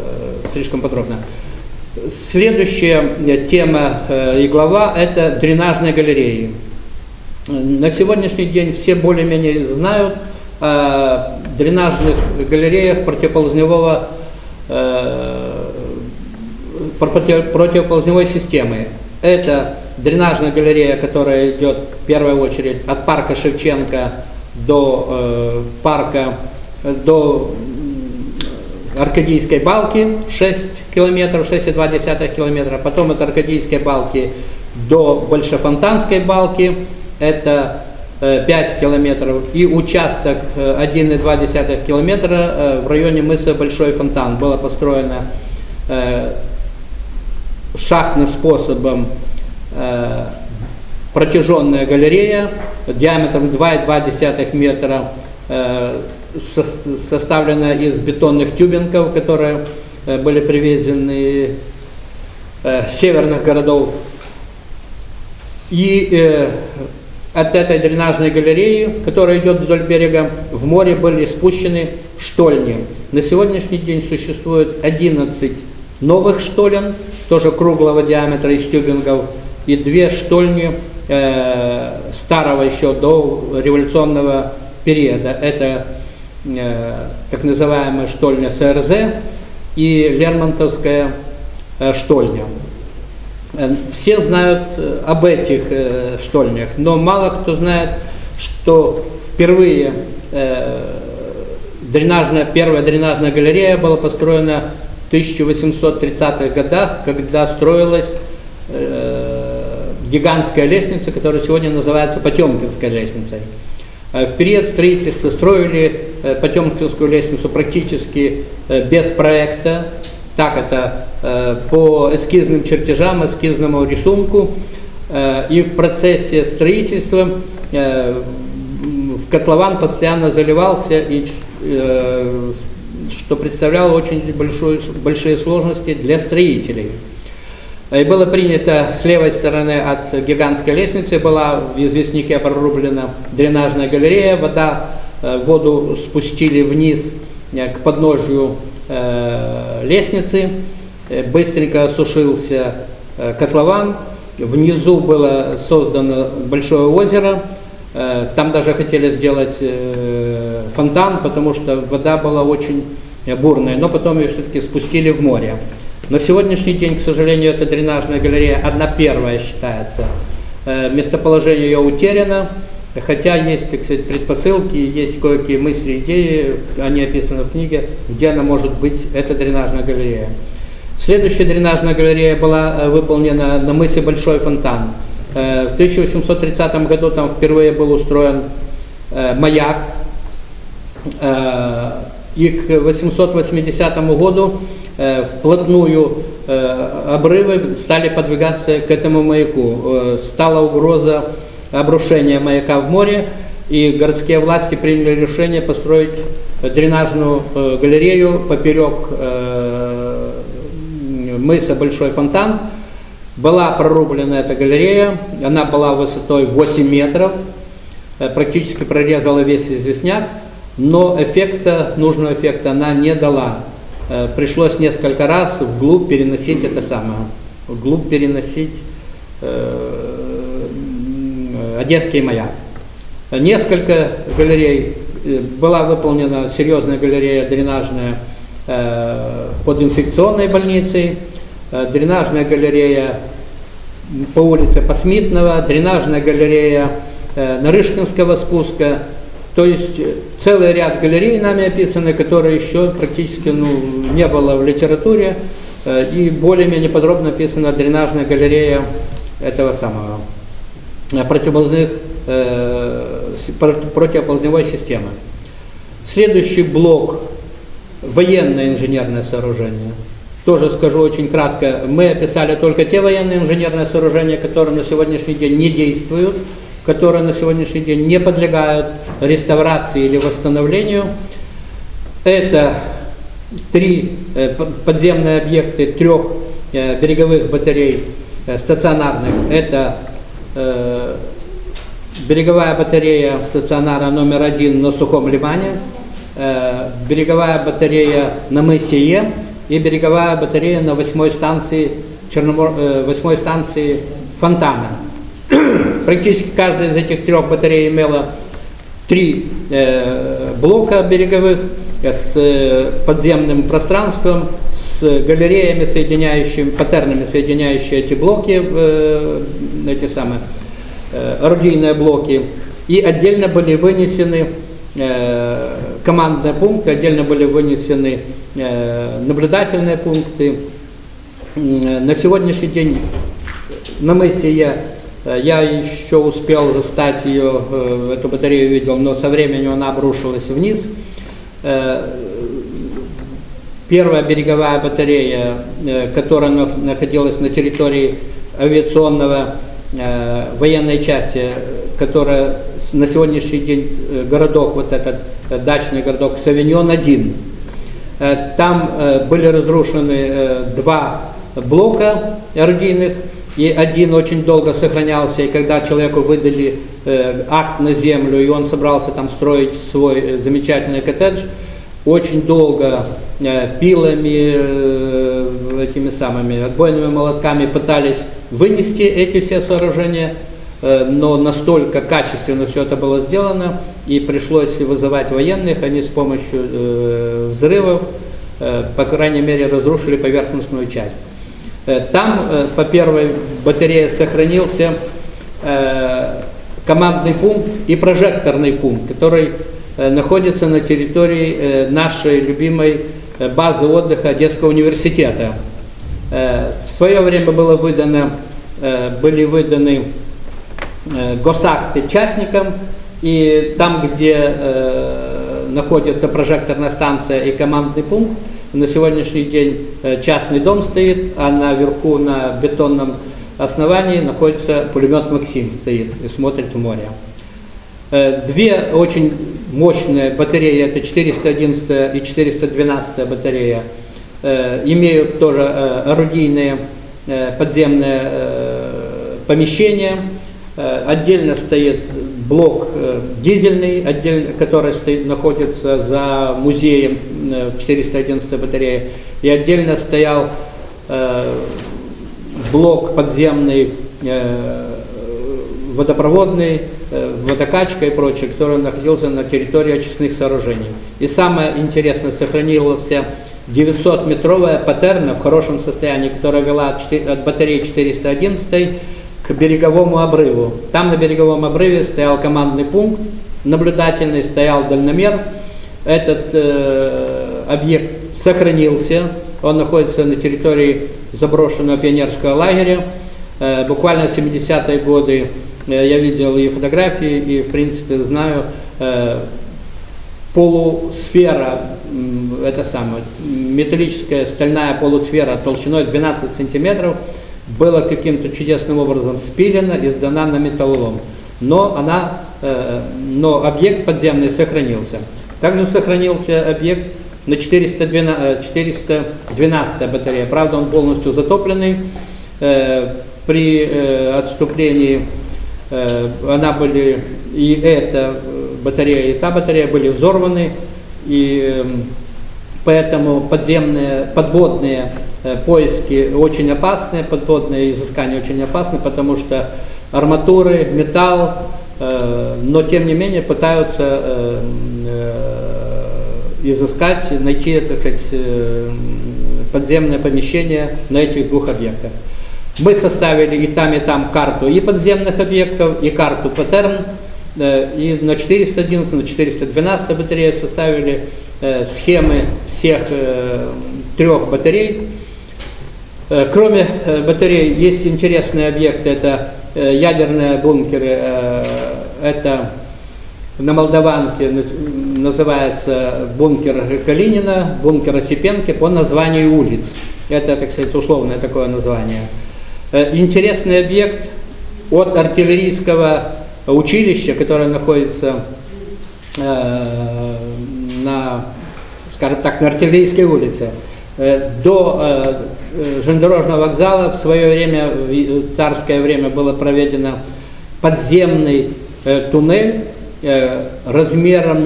слишком подробно. Следующая тема э, и глава – это дренажные галереи. На сегодняшний день все более-менее знают о дренажных галереях противоползневого, э, противоползневой системы. Это дренажная галерея, которая идет в первую очередь от парка Шевченко до э, парка, до Аркадийской балки шесть километров, шесть и два десятых километра, потом от Аркадийской балки до Большофонтанской балки, это пять километров, и участок один и два десятых километра в районе мыса Большой Фонтан. Было построено шахтным способом протяженная галерея диаметром два и два десятых метра, составлена из бетонных тюбингов, которые были привезены с северных городов. И От этой дренажной галереи, которая идет вдоль берега, в море были спущены штольни. На сегодняшний день существует одиннадцать новых штолен, тоже круглого диаметра из тюбингов, и две штольни э, старого еще до революционного периода. Это э, так называемая штольня СРЗ и Лермонтовская э, штольня. Все знают об этих э, штольнях, но мало кто знает, что впервые э, дренажная, первая дренажная галерея была построена в тысяча восемьсот тридцатых годах, когда строилась э, гигантская лестница, которая сегодня называется Потемкинской лестницей. В период строительства строили э, Потемкинскую лестницу практически э, без проекта. Так это э, по эскизным чертежам, эскизному рисунку. Э, и в процессе строительства э, в котлован постоянно заливался, и, э, что представляло очень большую, большие сложности для строителей. И было принято с левой стороны от гигантской лестницы, была в известняке прорублена дренажная галерея, вода, э, воду спустили вниз э, к подножию лестницы, быстренько осушился котлован, внизу было создано большое озеро, там даже хотели сделать фонтан, потому что вода была очень бурная, но потом ее все-таки спустили в море. На сегодняшний день, к сожалению, эта дренажная галерея одна первая считается. Местоположение ее утеряно, хотя есть, так сказать, предпосылки, есть кое-какие мысли, идеи, они описаны в книге, где она может быть, эта дренажная галерея. Следующая дренажная галерея была выполнена на мысе Большой Фонтан. В тысяча восемьсот тридцатом году там впервые был устроен маяк, и к тысяча восемьсот восьмидесятому году вплотную обрывы стали подвигаться к этому маяку. Стала угроза обрушение маяка в море, и городские власти приняли решение построить дренажную э, галерею поперек э, мыса Большой Фонтан. Была прорублена эта галерея, она была высотой восемь метров, э, практически прорезала весь известняк, но эффекта, нужного эффекта она не дала. Э, пришлось несколько раз вглубь переносить это самое, вглубь переносить э, Одесский маяк. Несколько галерей. Была выполнена серьезная галерея дренажная э, под инфекционной больницей, э, дренажная галерея по улице Посмитного, дренажная галерея э, Нарышкинского спуска. То есть целый ряд галерей нами описаны, которые еще практически ну, не было в литературе. Э, и более-менее подробно описана дренажная галерея этого самого. Противоползных, э, противоползневой системы. Следующий блок – военное инженерное сооружение. Тоже скажу очень кратко, мы описали только те военные инженерные сооружения, которые на сегодняшний день не действуют, которые на сегодняшний день не подлегают реставрации или восстановлению. Это три э, подземные объекты трех э, береговых батарей э, стационарных. Это береговая батарея стационара номер один на Сухом Лимане, береговая батарея на мысе Е и береговая батарея на восьмой станции, Черномор... восьмой станции Фонтана. Практически каждая из этих трех батарей имела три блока береговых с подземным пространством, с галереями, соединяющими, паттернами, соединяющими эти блоки, э, эти самые э, орудийные блоки. И отдельно были вынесены э, командные пункты, отдельно были вынесены э, наблюдательные пункты. На сегодняшний день на мысе я, я еще успел застать ее, э, эту батарею видел, но со временем она обрушилась вниз. Первая береговая батарея, которая находилась на территории авиационного э, военной части, которая на сегодняшний день городок, вот этот дачный городок Савиньон-один. Там э, были разрушены э, два блока орудийных, и один очень долго сохранялся, и когда человеку выдали э, акт на землю, и он собрался там строить свой замечательный коттедж, очень долго э, пилами, э, этими самыми отбойными молотками пытались вынести эти все сооружения, э, но настолько качественно все это было сделано, и пришлось вызывать военных, они с помощью э, взрывов, э, по крайней мере, разрушили поверхностную часть. Там по первой батарее сохранился командный пункт и прожекторный пункт, который находится на территории нашей любимой базы отдыха Одесского университета. В свое время было выдано, были выданы госакты частникам, и там, где находится прожекторная станция и командный пункт, на сегодняшний день частный дом стоит, а наверху на бетонном основании находится пулемет «Максим», стоит и смотрит в море. Две очень мощные батареи, это четыреста одиннадцатая и четыреста двенадцатая батарея, имеют тоже орудийные подземные помещения. Отдельно стоит блок дизельный, отдельно, который стоит, находится за музеем четыреста одиннадцатой батареи, и отдельно стоял э, блок подземный, э, водопроводный, э, водокачка и прочее, который находился на территории очистных сооружений. И самое интересное, сохранилась девятисотметровая патерна в хорошем состоянии, которая вела от, от батареи четыреста одиннадцатой к береговому обрыву. Там на береговом обрыве стоял командный пункт, наблюдательный, стоял дальномер. Этот э, объект сохранился, он находится на территории заброшенного пионерского лагеря. Э, буквально в семидесятые годы э, я видел и фотографии, и в принципе знаю, э, полусфера, э, это самое, металлическая стальная полусфера толщиной двенадцать сантиметров, была каким-то чудесным образом спилена и сдана на металлолом. Но, она, э, но объект подземный сохранился. Также сохранился объект на четыреста двенадцатой батарее. Правда, он полностью затопленный. При отступлении она были, и эта батарея, и та батарея были взорваны. И поэтому подземные, подводные поиски очень опасны, подводные изыскания очень опасны, потому что арматуры, металл, но тем не менее пытаются изыскать, найти это как подземное помещение на этих двух объектах. Мы составили и там, и там карту и подземных объектов, и карту паттерн, и на четыреста одиннадцатой, на четыреста двенадцатой батарее составили схемы всех трех батарей. Кроме батарей есть интересные объекты, это ядерные бункеры, это на Молдаванке называется бункер Калинина, бункер Осипенко по названию улиц. Это, так сказать, условное такое название. Интересный объект от артиллерийского училища, которое находится на, скажем так, на Артиллерийской улице, до железнодорожного вокзала в свое время, в царское время, было проведено подземный туннель размером,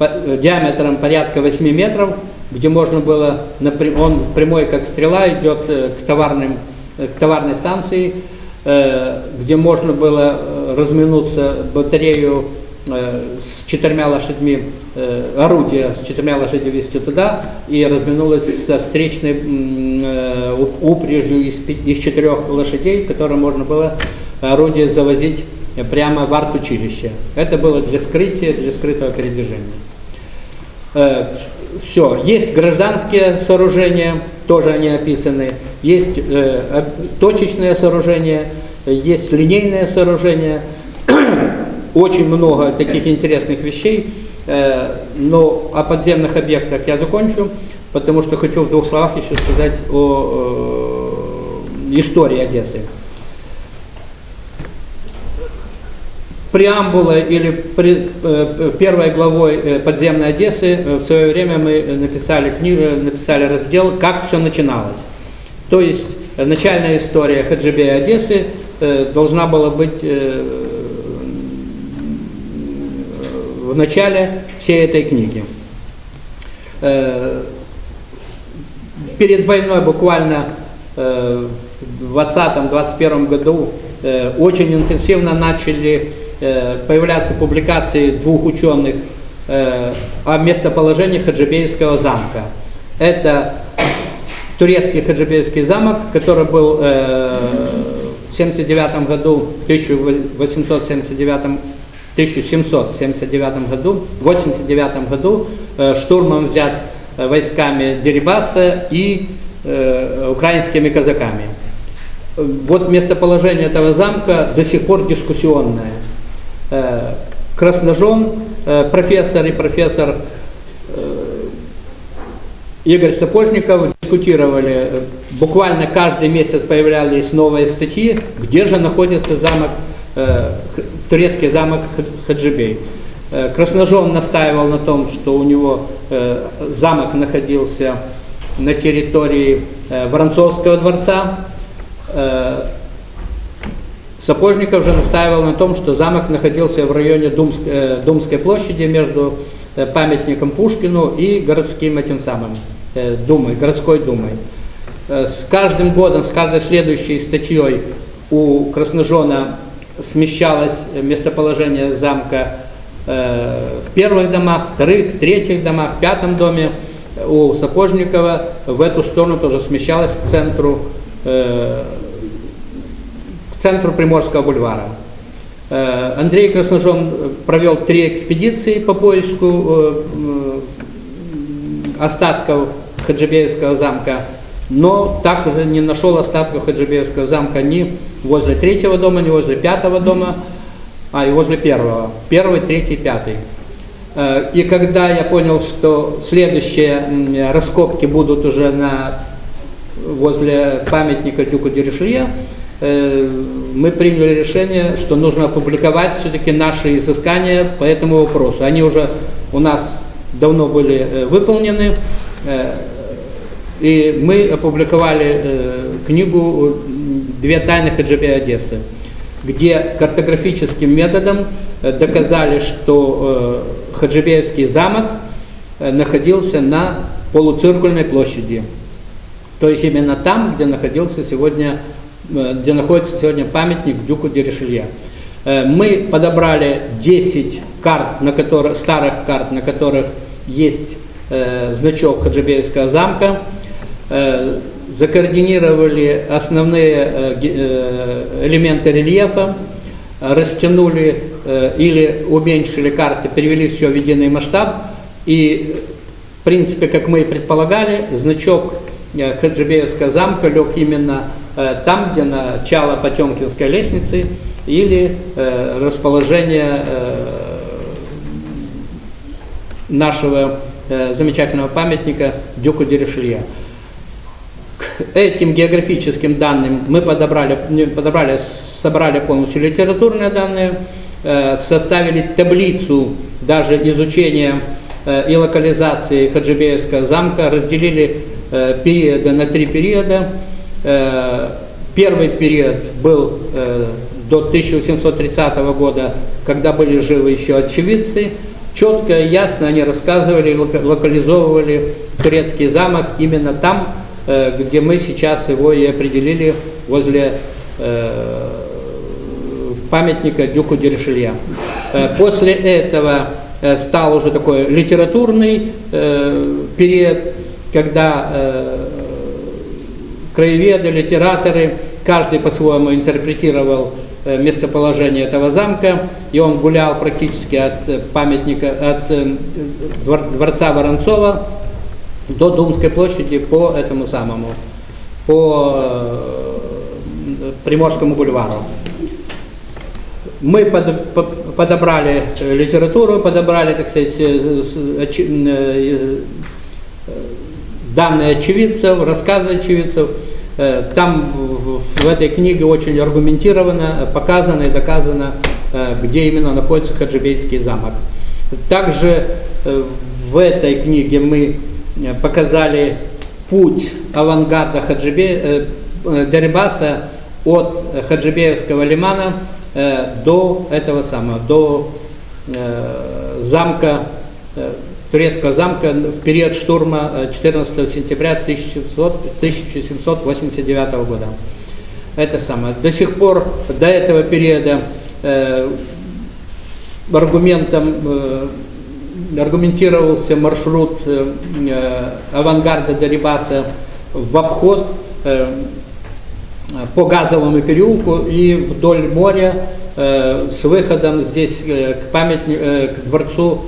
диаметром порядка восьми метров, где можно было, он прямой как стрела идет к, товарным, к товарной станции, где можно было разминуться батарею с четырьмя лошадьми, орудие с четырьмя лошадьми везти туда, и разминулось со встречной упряжью из, из четырех лошадей, которые можно было орудие завозить прямо в арт-училище. Это было для скрытия, для скрытого передвижения. Все. Есть гражданские сооружения, тоже они описаны. Есть точечные сооружения, есть линейные сооружения. Очень много таких интересных вещей. Но о подземных объектах я закончу, потому что хочу в двух словах еще сказать о истории Одессы. Преамбулой или при, первой главой подземной Одессы в свое время мы написали, книгу, написали раздел «Как все начиналось». То есть начальная история Хаджибея Одессы должна была быть в начале всей этой книги. Перед войной, буквально в двадцатом — двадцать первом году, очень интенсивно начали появляться публикации двух ученых о местоположении Хаджибейского замка. Это турецкий Хаджибейский замок, который был в семьдесят девятом году, тысяча восемьсот семьдесят девятом, тысяча семьсот семьдесят девятом году, в восемьдесят девятом году штурмом взят войсками Дерибаса и э, украинскими казаками. Вот местоположение этого замка до сих пор дискуссионное. Э, Красножон, э, профессор и профессор э, Игорь Сапожников дискутировали. Буквально каждый месяц появлялись новые статьи, где же находится замок, э, турецкий замок Хаджибей. Красножон настаивал на том, что у него э, замок находился на территории э, Воронцовского дворца. Э, Сапожников же настаивал на том, что замок находился в районе Думск, э, Думской площади между э, памятником Пушкину и городским этим самым э, думой, городской думой. Э, с каждым годом, с каждой следующей статьей у Красножона смещалось местоположение замка в первых домах, вторых, третьих домах, в пятом доме. У Сапожникова в эту сторону тоже смещалась к центру, э, к центру Приморского бульвара. Э, Андрей Красножон провел три экспедиции по поиску э, остатков Хаджибеевского замка, но так не нашел остатков Хаджибеевского замка ни возле третьего дома, ни возле пятого дома. А, и возле первого. Первый, третий, пятый. И когда я понял, что следующие раскопки будут уже на, возле памятника Дюку де Ришелье, мы приняли решение, что нужно опубликовать все-таки наши изыскания по этому вопросу. Они уже у нас давно были выполнены, и мы опубликовали книгу «Две тайны Хаджибея Одессы», где картографическим методом доказали, что Хаджибеевский замок находился на полуциркульной площади. То есть именно там, где находился сегодня, где находится сегодня памятник Дюку де Ришелье. Мы подобрали десять карт, на которых, старых карт, на которых есть значок Хаджибеевского замка. Закоординировали основные элементы рельефа, растянули или уменьшили карты, перевели все в единый масштаб. И, в принципе, как мы и предполагали, значок Хаджибеевского замка лег именно там, где начало Потемкинской лестницы или расположение нашего замечательного памятника Дюку де Ришелье. К этим географическим данным мы подобрали, подобрали, собрали полностью литературные данные, составили таблицу даже изучения и локализации Хаджибеевского замка, разделили периоды на три периода. Первый период был до тысяча восемьсот тридцатого года, когда были живы еще очевидцы. Четко и ясно они рассказывали, локализовывали турецкий замок именно там, где мы сейчас его и определили, возле э, памятника Дюку де Ришелье. После этого стал уже такой литературный э, период, когда э, краеведы, литераторы, каждый по-своему интерпретировал местоположение этого замка, и он гулял практически от памятника, от э, дворца Воронцова до Думской площади по этому самому, по Приморскому бульвару. Мы подобрали литературу, подобрали, так сказать, данные очевидцев, рассказы очевидцев. Там в этой книге очень аргументированно показано и доказано, где именно находится Хаджибейский замок. Также в этой книге мы показали путь авангарда Хаджибея, Дерибаса от Хаджибеевского лимана до этого самого, до замка, турецкого замка в период штурма четырнадцатого сентября тысяча семьсот восемьдесят девятого года. Это самое. До сих пор, до этого периода, э, аргументом, э, аргументировался маршрут э, авангарда Дерибаса в обход э, по газовому переулку и вдоль моря э, с выходом здесь э, к, памятни, э, к дворцу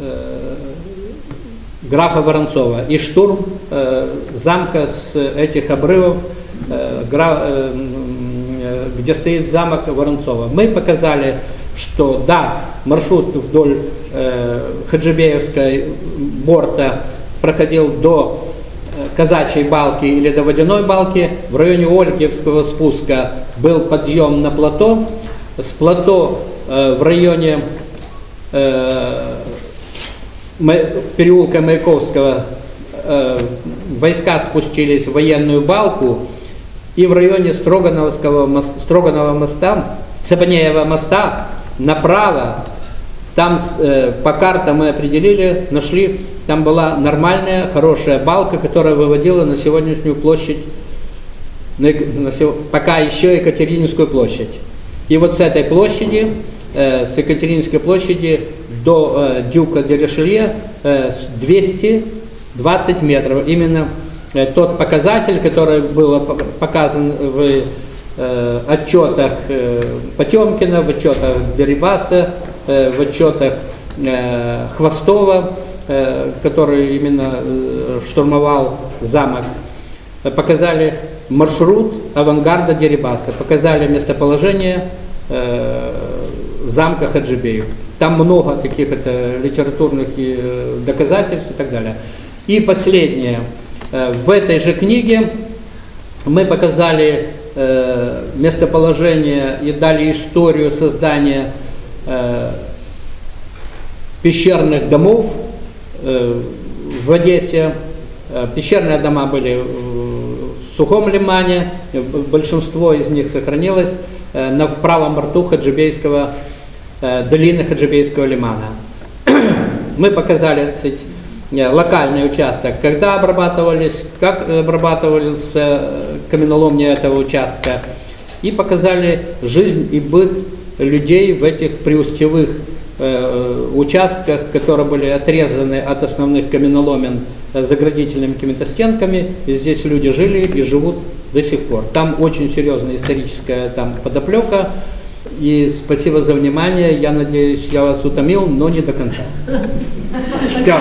э, графа Воронцова. И штурм э, замка с этих обрывов, где стоит замок Воронцова. Мы показали, что да, маршрут вдоль э, Хаджибеевской борта проходил до Казачьей балки или до Водяной балки. В районе Ольгиевского спуска был подъем на плато. С плато э, в районе э, переулка Маяковского э, войска спустились в Военную балку. И в районе Строгановского моста, Строганова моста, Цепанеева моста, направо, там э, по картам мы определили, нашли, там была нормальная, хорошая балка, которая выводила на сегодняшнюю площадь, на, на, пока еще Екатерининскую площадь. И вот с этой площади, э, с Екатерининской площади до э, Дюка де Ришелье э, двести двадцать метров, именно тот показатель, который был показан в э, отчетах э, Потемкина, в отчетах Дерибаса, э, в отчетах э, Хвостова, э, который именно э, штурмовал замок, показали маршрут авангарда Дерибаса, показали местоположение э, замка Хаджибея. Там много таких это, литературных э, доказательств и так далее. И последнее. В этой же книге мы показали э, местоположение и дали историю создания э, пещерных домов э, в Одессе. Пещерные дома были в Сухом лимане, большинство из них сохранилось э, на, в правом борту Хаджибейского, э, долины Хаджибейского лимана. Мы показали, кстати, локальный участок, когда обрабатывались, как обрабатывался каменоломня этого участка, и показали жизнь и быт людей в этих приустевых э, участках, которые были отрезаны от основных каменоломен заградительными какими-то стенками, и здесь люди жили и живут до сих пор. Там очень серьезная историческая там подоплека, и спасибо за внимание, я надеюсь, я вас утомил, но не до конца. Все.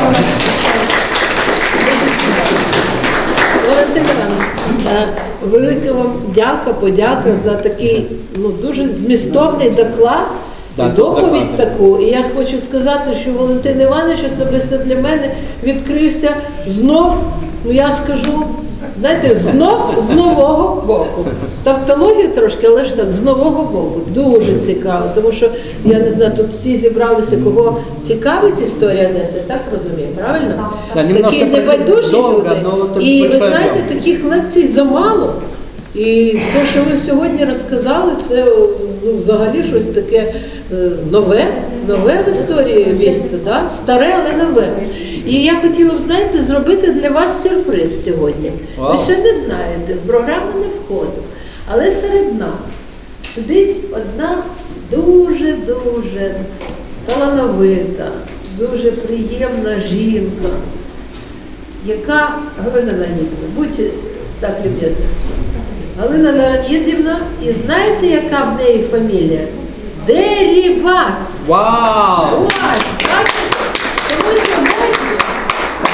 Валентин Іванович, велика вам дяка, подяка за такий ну, дуже змістовний доклад, да, доповідь таку. І я хочу сказати, що Валентин Іванович особисто для мене відкрився знов, ну я скажу, знаєте, знов з нового боку. Тавтологія трошки, але ж так, з нового боку. Дуже цікаво, тому що, я не знаю, тут всі зібралися, кого цікавить історія Одеси, так розумію, правильно? Да, такі небайдужі люди. І ви знаєте, таких лекцій замало. І те, що ви сьогодні розказали, це ну, взагалі щось таке нове, нове в історії міста, да? Старе, але нове. І я хотіла б, знаєте, зробити для вас сюрприз сьогодні. Wow. Ви ще не знаєте, в програму не входив, але серед нас сидить одна дуже-дуже талановита, дуже приємна жінка, яка, Галина Леонідовна, будьте так любезні, Галина Леонідівна, і знаєте, яка в неї фамілія? Дерибас! Вау! Wow. Ось, бачите? Тому сьогодні...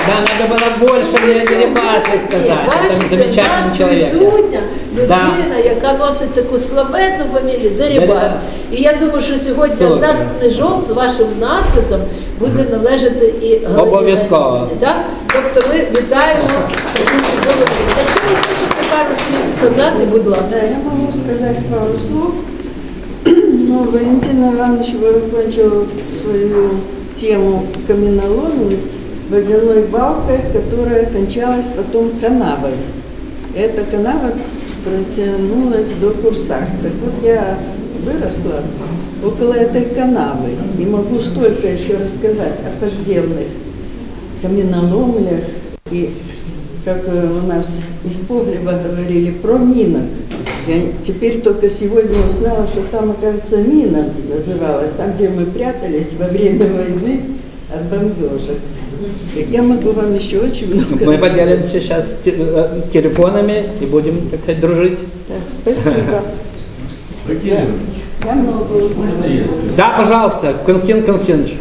Да, треба було більше мені Дерибаса сказати. Бачите, в нас присутня людина, да, яка носить таку славетну фамілію Дерибас. І я думаю, що сьогодні Супер. Одна з книжок з вашим надписом буде належати і Галині. Обов'язково. Так? Тобто ми вітаємо. Якщо ви хочете пару слів сказати, будь ласка. Да, я можу сказати пару слов. Но Валентин Иванович выпадил свою тему каменоломни водяной балкой, которая кончалась потом канавой. Эта канава протянулась до Курсах. Так вот я выросла около этой канавы и могу столько еще рассказать о подземных каменоломнях и, как у нас из погреба говорили, про минок. Я теперь только сегодня узнала, что там, оказывается, мина называлась, там, где мы прятались во время войны от бомбежек. Так я могу вам еще очень много Мы рассказать. Поделимся сейчас телефонами и будем, так сказать, дружить. Так, спасибо. Я, я много узнала. Да, пожалуйста, Константин Константинович.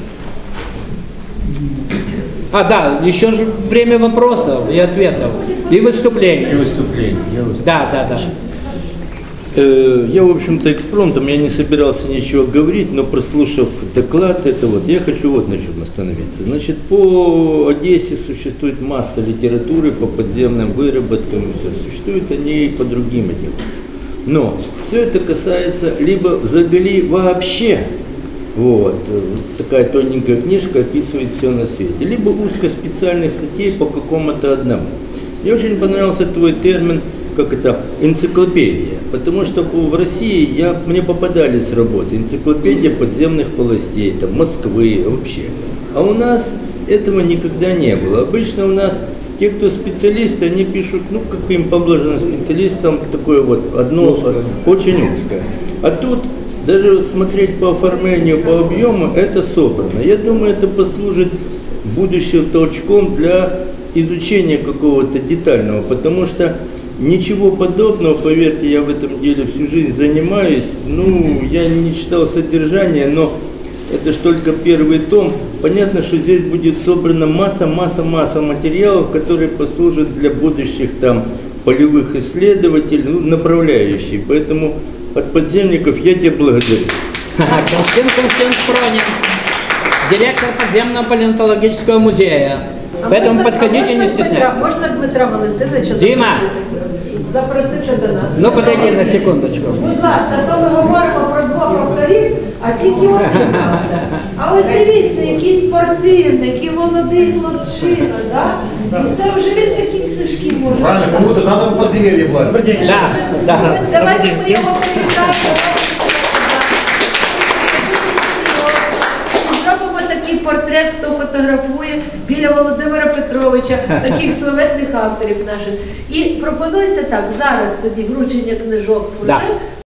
А, да, еще же время вопросов и ответов, и выступлений. И выступлений. Да, да, да. Я, в общем-то, экспромтом, я не собирался ничего говорить, но прослушав доклад, это вот, я хочу вот на чем остановиться. Значит, по Одессе существует масса литературы по подземным выработкам, существуют они и по другим этим. Но все это касается либо взагали вообще, вот, такая тоненькая книжка описывает все на свете, либо узко специальных статей по какому-то одному. Мне очень понравился твой термин, как это, энциклопедия, потому что в России я, мне попадались работы, энциклопедия подземных полостей, там, Москвы вообще. А у нас этого никогда не было. Обычно у нас те, кто специалисты, они пишут, ну, как им положено специалистам, такое вот одно, узкое. Очень узкое. А тут даже смотреть по оформлению, по объему, это собрано. Я думаю, это послужит будущим толчком для изучения какого-то детального, потому что ничего подобного, поверьте, я в этом деле всю жизнь занимаюсь. Ну, я не читал содержание, но это ж только первый том. Понятно, что здесь будет собрана масса, масса, масса материалов, которые послужат для будущих там полевых исследователей, ну, направляющих. Поэтому от подземников я тебе благодарю. Константин Константинович Пронин, директор подземного палеонтологического музея. А Поэтому можно, подходите, а не стесняйтесь. Можно Дмитра Валентиновича Дима. Запросити до нас. Ну, подойди на секундочку. Будь ласка, то ми говоримо про двох авторів, а тільки один. А ось дивіться, який спортивний, який молодий хлопчина, да? І це вже він такі книжки може. Правильно, кому-то треба в подземелье влазити. Да, да. Ось давайте ми його привітаємо. Портрет, хто фотографує біля Володимира Петровича, таких славетних авторів наших. І пропонується так, зараз тоді вручення книжок фуршет. Да.